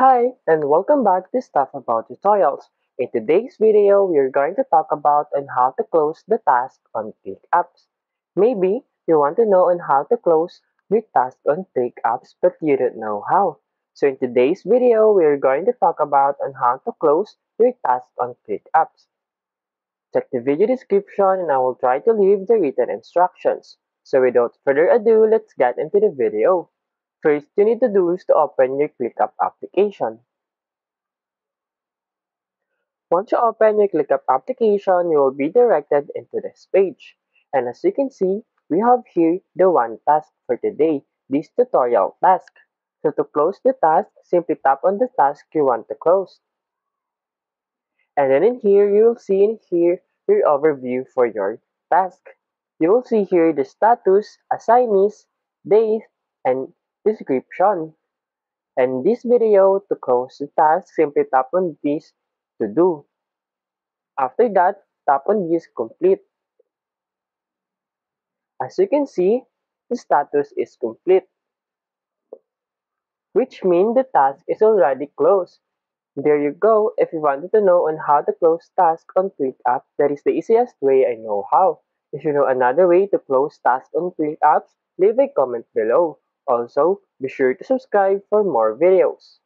Hi and welcome back to Stuff About Tutorials. In today's video, we are going to talk about on how to close the task on ClickUp. Maybe you want to know on how to close the task on ClickUp, but you don't know how. So in today's video, we are going to talk about on how to close your task on ClickUp. Check the video description and I will try to leave the written instructions. So without further ado, let's get into the video. First, you need to do is to open your ClickUp application. Once you open your ClickUp application, you will be directed into this page. And as you can see, we have here the one task for today, this tutorial task. So to close the task, simply tap on the task you want to close. And then in here, you will see in here your overview for your task. You will see here the status, assignees, days, and description. And this video, to close the task, simply tap on this to do. After that, tap on this complete. As you can see, the status is complete, which means the task is already closed. There you go. If you wanted to know on how to close task on ClickUp, that is the easiest way I know how. If you know another way to close task on ClickUp, leave a comment below. Also, be sure to subscribe for more videos.